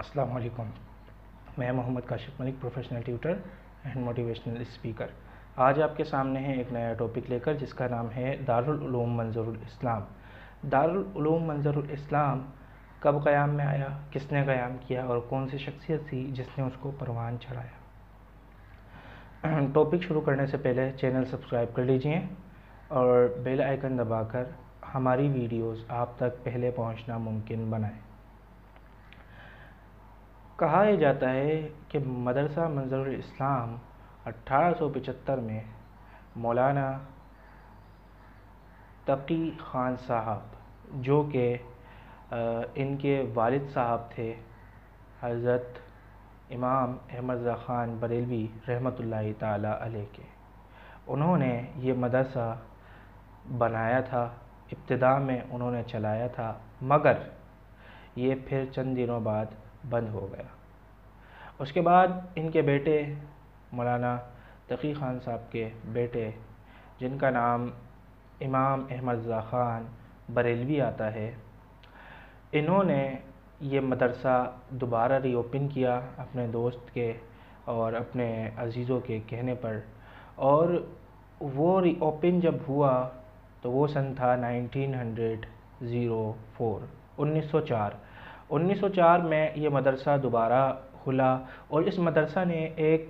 अस्सलाम वालेकुम, मैं Mohammad Kashif Malik, professional tutor and motivational speaker. आज आपके सामने है एक नया टॉपिक लेकर जिसका नाम है दारुल उलूम मंज़रुल इस्लाम। दारुल उलूम मंज़रुल इस्लाम कब क़याम में आया, किसने क़याम किया और कौन सी शख्सियत थी जिसने उसको परवान चढ़ाया। टॉपिक शुरू करने से पहले चैनल सब्सक्राइब कर लीजिए और बेल आइकन दबाकर हमारी वीडियोस आप तक पहले पहुंचना मुमकिन बनाएं। कहा यह जाता है कि मदरसा मंज़रुल इस्लाम 1875 में मौलाना तकी खान साहब, जो कि इनके वालिद साहब थे हज़रत इमाम अहमद रज़ा खान बरेलवी रहमतुल्लाहि ताला अलैह के, उन्होंने ये मदरसा बनाया था। इब्तिदा में उन्होंने चलाया था, मगर ये फिर चंद दिनों बाद बंद हो गया। उसके बाद इनके बेटे मौलाना तकी खान साहब के बेटे, जिनका नाम इमाम अहमद रज़ा खान बरेलवी आता है, इन्होंने ये मदरसा दोबारा रीओपन किया अपने दोस्त के और अपने अजीज़ों के कहने पर। और वो रीओपन जब हुआ तो वो सन था 1904। 1904 में ये मदरसा दोबारा खुला और इस मदरसा ने एक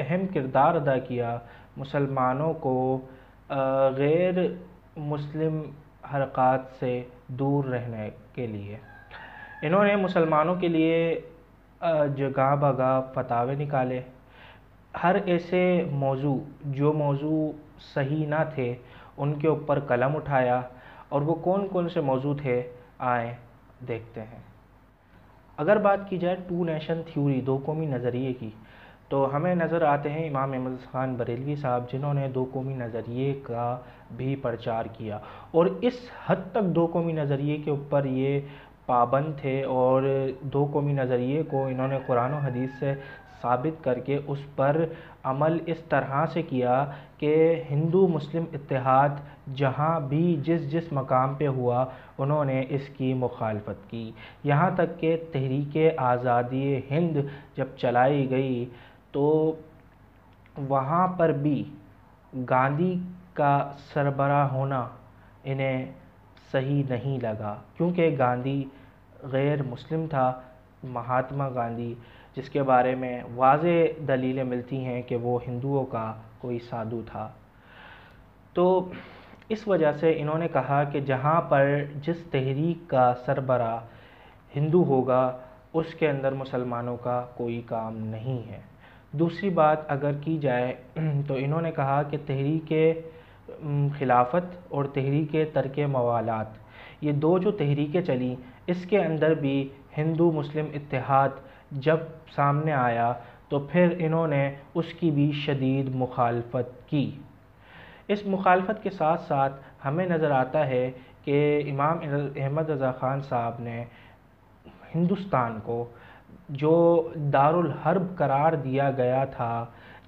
अहम किरदार अदा किया मुसलमानों को गैर मुस्लिम हरक़ात से दूर रहने के लिए। इन्होंने मुसलमानों के लिए जगह बगह फतावे निकाले, हर ऐसे मौजू जो मौजू सही ना थे उनके ऊपर कलम उठाया। और वो कौन कौन से मौजू थे, आए देखते हैं। अगर बात की जाए टू नेशन थ्योरी, दो कौमी नज़रिए की, तो हमें नज़र आते हैं इमाम अहमद खान बरेलवी साहब, जिन्होंने दो कौमी नज़रिए का भी प्रचार किया और इस हद तक दो कौमी नज़रिए के ऊपर ये पाबंद थे और दो कौमी नज़रिए को इन्होंने कुरान और हदीस से साबित करके उस पर अमल इस तरह से किया कि हिंदू मुस्लिम इत्तेहाद जहाँ भी जिस जिस मकाम पे हुआ उन्होंने इसकी मुखालफत की। यहाँ तक कि तहरीक आज़ादी हिंद जब चलाई गई तो वहाँ पर भी गांधी का सरबरा होना इन्हें सही नहीं लगा, क्योंकि गांधी गैर मुस्लिम था। महात्मा गांधी, जिसके बारे में वाज़े दलीलें मिलती हैं कि वो हिंदुओं का कोई साधु था, तो इस वजह से इन्होंने कहा कि जहाँ पर जिस तहरीक का सरबरा हिंदू होगा उसके अंदर मुसलमानों का कोई काम नहीं है। दूसरी बात अगर की जाए तो इन्होंने कहा कि तहरीक खिलाफत और तहरीक तर्क मवालात, ये दो जो तहरीकें चली इसके अंदर भी हिंदू मुस्लिम इत्तेहाद जब सामने आया तो फिर इन्होंने उसकी भी शदीद मुखालफत की। इस मुखालफत के साथ साथ हमें नज़र आता है कि इमाम अहमद रज़ा ख़ान साहब ने हिंदुस्तान को जो दारुल हर्ब करार दिया गया था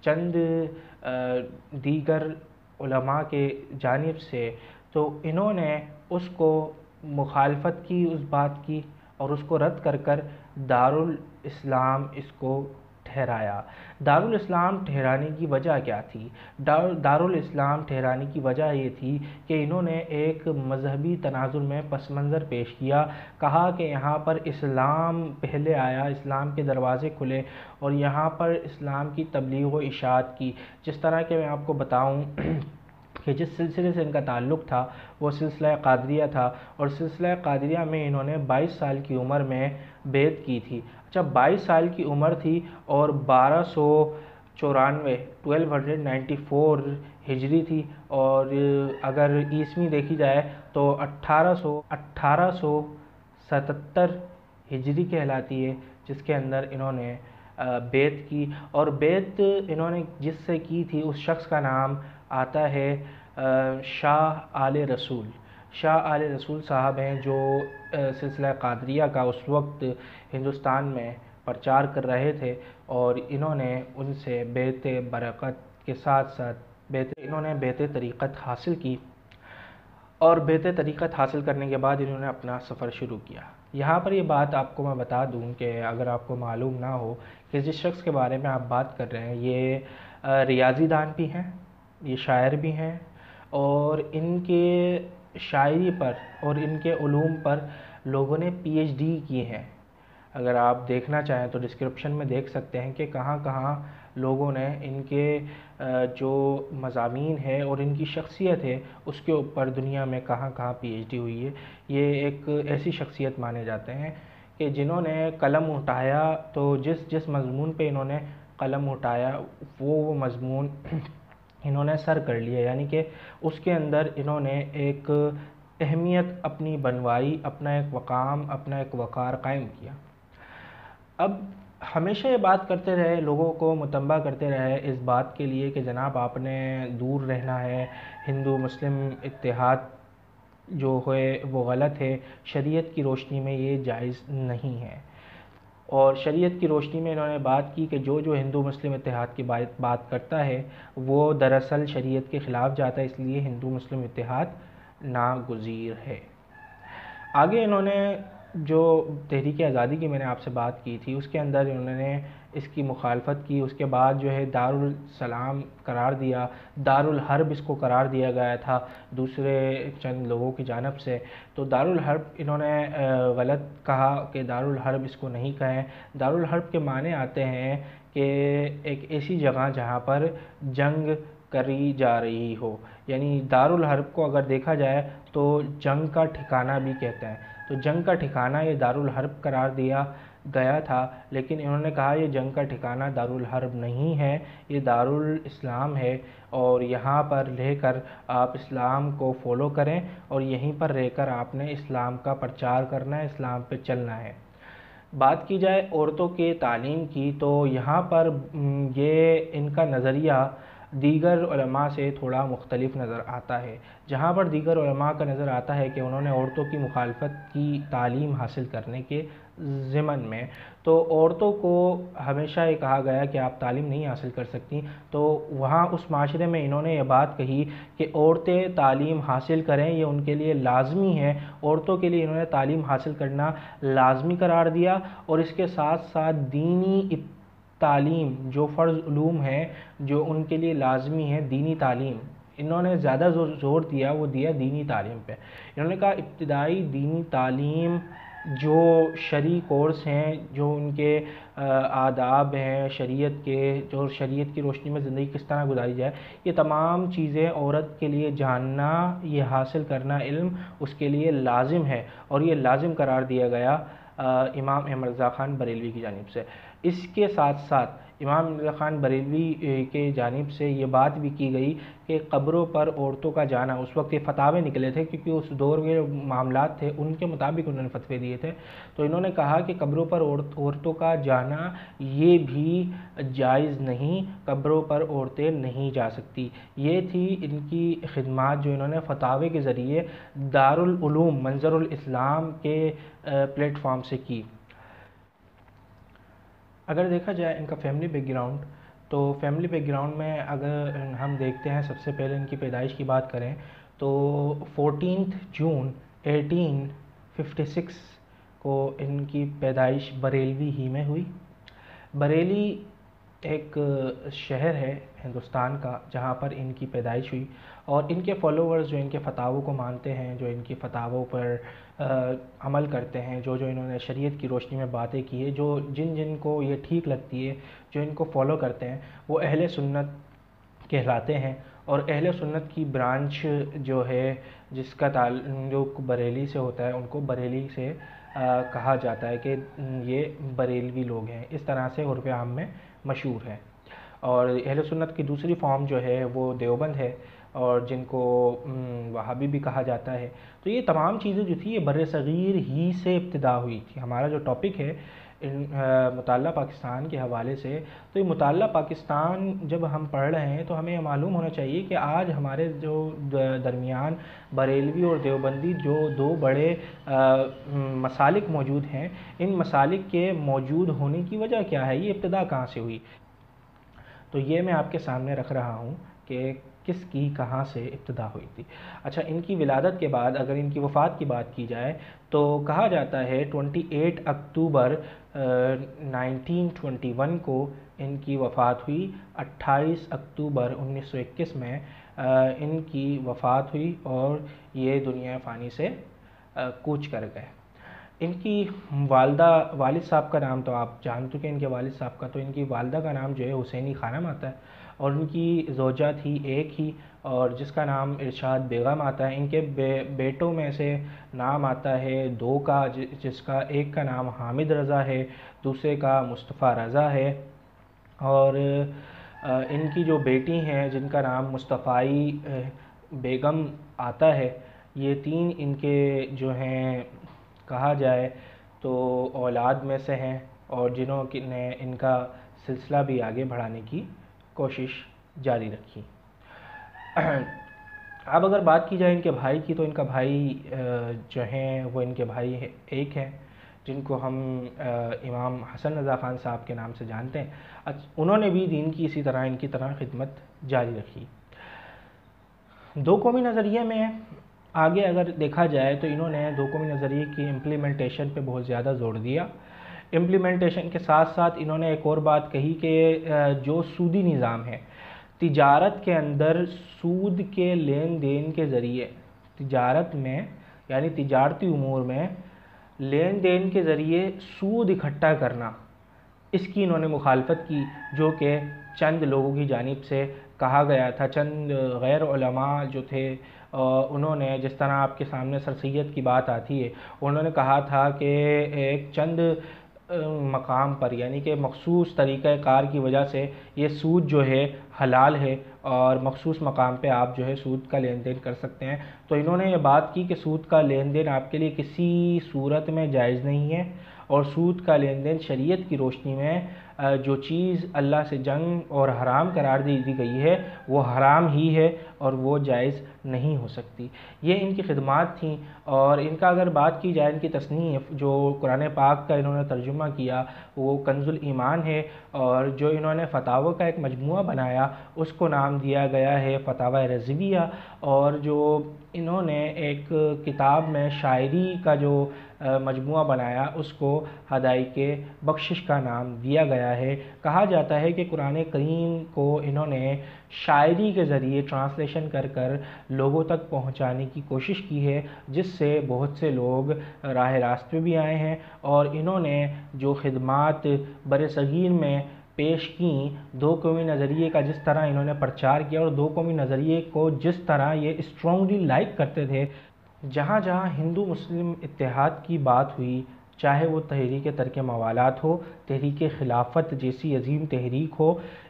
चंद दीगर उलमा के जानिब से, तो इन्होंने उसको मुखालफत की उस बात की और उसको रद्द कर कर दारुल इस्लाम इसको ठहराया। दारुल इस्लाम ठहराने की वजह क्या थी? दारुल इस्लाम ठहराने की वजह ये थी कि इन्होंने एक मजहबी तनाजुर में पस मंज़र पेश किया। कहा कि यहाँ पर इस्लाम पहले आया, इस्लाम के दरवाज़े खुले और यहाँ पर इस्लाम की तबलीग व इशाअत की। जिस तरह के मैं आपको बताऊँ कि जिस सिलसिले से इनका ताल्लुक़ था वो सिलसिला कादरिया था और सिलसिला कादरिया में इन्होंने 22 साल की उम्र में बैत की थी। अच्छा, 22 साल की उम्र थी और 1294 1294 हिजरी थी और अगर ईस्वी देखी जाए तो 1877 हिजरी कहलाती है, जिसके अंदर इन्होंने बैत की। और बैत इन्होंने जिससे की थी उस शख्स का नाम आता है शाह आले रसूल। शाह आले रसूल साहब हैं जो सिलसिला कादरिया का उस वक्त हिंदुस्तान में प्रचार कर रहे थे और इन्होंने उनसे बेते बरकत के साथ साथ बेते तरीक़त हासिल की और बेते तरीक़त हासिल करने के बाद इन्होंने अपना सफ़र शुरू किया। यहाँ पर ये बात आपको मैं बता दूं कि अगर आपको मालूम ना हो कि जिस शख्स के बारे में आप बात कर रहे हैं ये रियाजी दान भी हैं, ये शायर भी हैं और इनके शायरी पर और इनके उलूम पर लोगों ने पीएचडी की हैं। अगर आप देखना चाहें तो डिस्क्रिप्शन में देख सकते हैं कि कहाँ कहाँ लोगों ने इनके जो मज़ामीन है और इनकी शख्सियत है उसके ऊपर दुनिया में कहाँ कहाँ पीएचडी हुई है। ये एक ऐसी शख्सियत माने जाते हैं कि जिन्होंने कलम उठाया तो जिस जिस मज़मून पे इन्होंने कलम उठाया वो मज़मून इन्होंने सर कर लिया, यानी कि उसके अंदर इन्होंने एक अहमियत अपनी बनवाई, अपना एक वक़ाम, अपना एक वक़ार कायम किया। अब हमेशा ये बात करते रहे, लोगों को मुतम्बा करते रहे इस बात के लिए कि जनाब आपने दूर रहना है, हिंदू मुस्लिम इत्तेहाद जो है वो गलत है, शरीयत की रोशनी में ये जायज़ नहीं है। और शरीयत की रोशनी में इन्होंने बात की कि जो जो हिंदू मुस्लिम इत्तेहाद की बात करता है वो दरअसल शरीयत के ख़िलाफ़ जाता है, इसलिए हिंदू मुस्लिम इत्तेहाद नागुज़ीर है। आगे इन्होंने जो तहरीक आज़ादी की मैंने आपसे बात की थी उसके अंदर इन्होंने इसकी मुखालफत की, उसके बाद जो है दारुल सलाम करार दिया, दारुल हर्ब इसको करार दिया गया था दूसरे चंद लोगों की जानिब से। तो दारुल हर्ब इन्होंने गलत कहा कि दारुल हर्ब इसको नहीं कहें। दारुल हर्ब के माने आते हैं कि एक ऐसी जगह जहाँ पर जंग करी जा रही हो, यानी दारुल हर्ब को अगर देखा जाए तो जंग का ठिकाना भी कहते हैं। तो जंग का ठिकाना ये दारुल हर्ब करार दिया गया था, लेकिन इन्होंने कहा ये जंग का ठिकाना दारुल हर्ब नहीं है, ये दारुल इस्लाम है और यहाँ पर रहकर आप इस्लाम को फॉलो करें और यहीं पर रहकर आपने इस्लाम का प्रचार करना है, इस्लाम पे चलना है। बात की जाए औरतों के तालीम की तो यहाँ पर ये इनका नज़रिया दीगर उलमा से थोड़ा मुख्तलिफ नज़र आता है। जहाँ पर दीगर उलमा का नज़र आता है कि उन्होंने औरतों की मुखालफत की तालीम हासिल करने के ज़मन में तो औरतों को हमेशा ये कहा गया कि आप तालीम नहीं हासिल कर सकती, तो वहाँ उस माशरे में इन्होंने ये बात कही कि औरतें तालीम हासिल करें, ये उनके लिए लाजमी है। औरतों के लिए इन्होंने तालीम हासिल करना लाजमी करार दिया और इसके साथ साथ दीनी तालीम जो फ़र्ज़ उलूम है जो उनके लिए लाजमी है, दीनी तालीम इन्होंने ज़्यादा ज़ोर दिया, वो दिया दीनी तालीम पे। इन्होंने कहा इब्तिदाई दीनी तालीम जो शरी कोर्स हैं, जो उनके आदाब हैं शरीयत के, जो शरीयत की रोशनी में ज़िंदगी किस तरह गुजारी जाए, ये तमाम चीज़ें औरत के लिए जानना, ये हासिल करना इल्म उसके लिए लाजिम है और ये लाजिम करार दिया गया इमाम अहमद रज़ा खान बरेलवी की जानिब से। इसके साथ साथ इमाम रज़ा खान बरेलवी के जानिब से ये बात भी की गई कि कब्रों पर औरतों का जाना, उस वक्त ये फतावे निकले थे क्योंकि उस दौर के मामला थे उनके मुताबिक उन्होंने फतवे दिए थे, तो इन्होंने कहा कि कब्रों पर औरतों का जाना ये भी जायज़ नहीं, कब्रों पर औरतें नहीं जा सकती। ये थी इनकी खिदमात जो इन्होंने फतावे के ज़रिए दारुल उलूम मंज़रुल इस्लाम के प्लेटफॉर्म से की। अगर देखा जाए इनका फैमिली बैकग्राउंड तो फैमिली बैकग्राउंड में अगर हम देखते हैं सबसे पहले इनकी पैदाइश की बात करें तो 14 जून 1856 को इनकी पैदाइश बरेलवी ही में हुई। बरेली एक शहर है हिंदुस्तान का जहाँ पर इनकी पैदाइश हुई और इनके फॉलोअर्स जो इनके फतावों को मानते हैं, जो इनकी फतावों पर अमल करते हैं, जो जो इन्होंने शरीयत की रोशनी में बातें की है, जो जिन जिन को ये ठीक लगती है, जो इनको फॉलो करते हैं वो अहले सुन्नत कहलाते हैं। और अहले सुन्नत की ब्रांच जो है जिसका ताल्लुक बरेली से होता है उनको बरेली से कहा जाता है कि ये बरेलवी लोग हैं, इस तरह से उर्फ़ आम में मशहूर है। और अहले सुन्नत की दूसरी फॉर्म जो है वो देवबंद है और जिनको वहाबी भी कहा जाता है। तो ये तमाम चीज़ें जो थी ये बरे सग़ीर ही से इब्तिदा हुई थी। हमारा जो टॉपिक है मुताल्ला पाकिस्तान के हवाले से, तो ये मुताल्ला पाकिस्तान जब हम पढ़ रहे हैं तो हमें यह मालूम होना चाहिए कि आज हमारे जो दरमियान बरेलवी और देवबंदी जो दो बड़े मसालिक मौजूद हैं, इन मसालिक के मौजूद होने की वजह क्या है, ये इब्तिदा कहाँ से हुई। तो ये मैं आपके सामने रख रहा हूँ कि किसकी कहाँ से इब्तिदा हुई थी। अच्छा, इनकी विलादत के बाद अगर इनकी वफ़ात की बात की जाए तो कहा जाता है 28 अक्टूबर 1921 को इनकी वफ़ात हुई। 28 अक्टूबर 1921 में इनकी वफ़ात हुई और ये दुनिया फ़ानी से कूच कर गए। इनकी वालिद साहब का नाम तो आप जान चुके हैं, इनके वालिद साहब का, तो इनकी वालदा का नाम जो है हुसैनी खानम आता है और इनकी जोजा थी एक ही और जिसका नाम इरशाद बेगम आता है। इनके बेटों में से नाम आता है दो का, जिसका एक का नाम हामिद रज़ा है, दूसरे का मुस्तफ़ा रज़ा है। और इनकी जो बेटी हैं जिनका नाम मुस्तफ़ाई बेगम आता है, ये तीन इनके जो हैं कहा जाए तो औलाद में से हैं और जिन्होंने इनका सिलसिला भी आगे बढ़ाने की कोशिश जारी रखी। अब अगर बात की जाए इनके भाई की, तो इनका भाई जो हैं वो इनके भाई एक हैं जिनको हम इमाम हसन रज़ा ख़ान साहब के नाम से जानते हैं। उन्होंने भी दीन की इसी तरह इनकी तरह खिदमत जारी रखी। दो कौमी नज़रिए में आगे अगर देखा जाए तो इन्होंने दो कौमी नज़रिए की इम्प्लीमेंटेशन पे बहुत ज़्यादा ज़ोर दिया। इम्प्लीमेंटेशन के साथ साथ इन्होंने एक और बात कही कि जो सूदी निज़ाम है, तिजारत के अंदर सूद के लेन देन के ज़रिए, तिजारत में यानी तिजारती उमूर में लेन देन के ज़रिए सूद इकट्ठा करना, इसकी इन्होंने मुखालफत की, जो कि चंद लोगों की जानिब से कहा गया था। चंद गैर उलमा जो थे उन्होंने, जिस तरह आपके सामने सर सैयद की बात आती है, उन्होंने कहा था कि एक चंद मकाम पर यानी कि मखसूस तरीक़ाकार की वजह से ये सूद जो है हलाल है और मखसूस मकाम पे आप जो है सूद का लेन देन कर सकते हैं। तो इन्होंने ये बात की कि सूद का लेन देन आपके लिए किसी सूरत में जायज़ नहीं है और सूद का लेन देन शरीयत की रोशनी में जो चीज़ अल्लाह से जंग और हराम करार दी गई है वो हराम ही है और वो जायज़ नहीं हो सकती। ये इनकी खिदमात थी। और इनका अगर बात की जाए, इनकी तसनीफ़ जो कुरान पाक का इन्होंने तर्जुमा किया वो कंज़ उल ईमान है और जो इन्होंने फतावा का एक मजमूआ बनाया उसको नाम दिया गया है फतावा रज़विया। और जो इन्होंने एक किताब में शायरी का जो मजमूआ बनाया उसको हदायक बख्शिश का नाम दिया गया है। कहा जाता है कि कुरान करीम को इन्होंने शायरी के ज़रिए ट्रांसलेशन कर कर लोगों तक पहुंचाने की कोशिश की है, जिससे बहुत से लोग राह रास्त पे भी आए हैं। और इन्होंने जो खिदमात बरसगीर में पेश की, दो कौमी नज़रिए का जिस तरह इन्होंने प्रचार किया और दो कौमी नज़रिए को जिस तरह ये स्ट्रांगली लाइक करते थे, जहाँ जहाँ हिंदू मुस्लिम इत्तेहाद की बात हुई, चाहे वो तहरीक तर्क मवालात हो, तहरीक खिलाफत जैसी अजीम तहरीक हो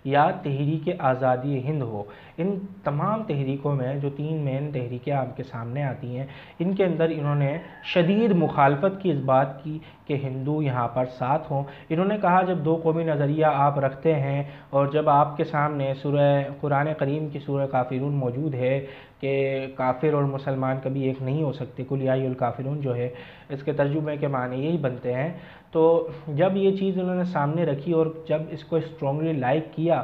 या तहरीक आज़ादी हिंद हो, इन तमाम तहरीकों में जो तीन मेन तहरीकें आपके सामने आती हैं, इनके अंदर इन्होंने शदीद मुखालफत की इस बात की कि हिंदू यहाँ पर साथ हों। इन्होंने कहा जब दो कौमी नज़रिया आप रखते हैं और जब आपके सामने सूरह कुरान करीम की सूरह काफ़िरून मौजूद है कि काफिर और मुसलमान कभी एक नहीं हो सकते, कुल या अय्युहल काफिरून जो है इसके तर्जुमे के माने यही बनते हैं। तो जब ये चीज़ उन्होंने सामने रखी और जब इसको स्ट्रांगली लाइक किया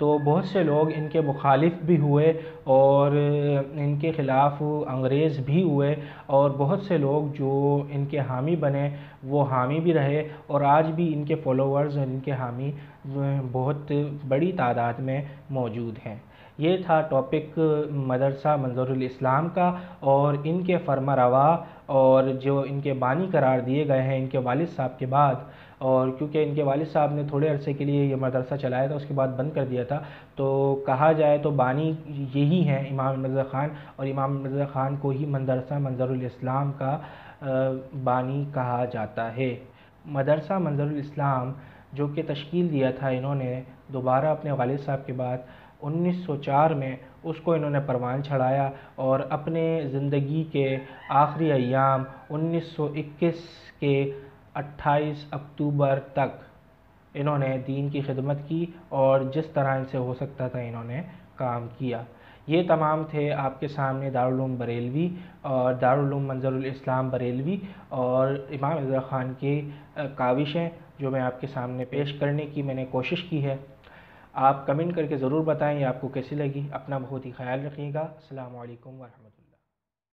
तो बहुत से लोग इनके मुखालिफ भी हुए और इनके ख़िलाफ़ अंग्रेज़ भी हुए और बहुत से लोग जो इनके हामी बने वो हामी भी रहे और आज भी इनके फॉलोअर्स और इनके हामी बहुत बड़ी तादाद में मौजूद हैं। ये था टॉपिक मदरसा मंज़रुल इस्लाम का और इनके फरमा रवा और जो इनके बानी करार दिए गए हैं इनके वालिद साहब के बाद। और क्योंकि इनके वालिद साहब ने थोड़े अरसे के लिए ये मदरसा चलाया था, उसके बाद बंद कर दिया था, तो कहा जाए तो बानी यही हैं इमाम अहमद रज़ा ख़ान, और इमाम अहमद रज़ा ख़ान को ही मदरसा मंज़रुल इस्लाम का बानी कहा जाता है। मदरसा मंज़रुल इस्लाम जो कि तश्कील दिया था इन्होंने दोबारा अपने वालिद साहब के बाद 1904 में, उसको इन्होंने परवान चढ़ाया और अपने ज़िंदगी के आखिरी अयाम 1921 के 28 अक्टूबर तक इन्होंने दीन की खिदमत की और जिस तरह इनसे हो सकता था इन्होंने काम किया। ये तमाम थे आपके सामने दारुल उलूम बरेलवी और दारुल उलूम मंज़रुल इस्लाम बरेलवी और इमाम रज़ा ख़ान की काविशें जो मैं आपके सामने पेश करने की मैंने कोशिश की है। आप कमेंट करके ज़रूर बताएं ये आपको कैसी लगी। अपना बहुत ही ख्याल रखिएगा। अस्सलामु अलैकुम वरहमतुल्लाह।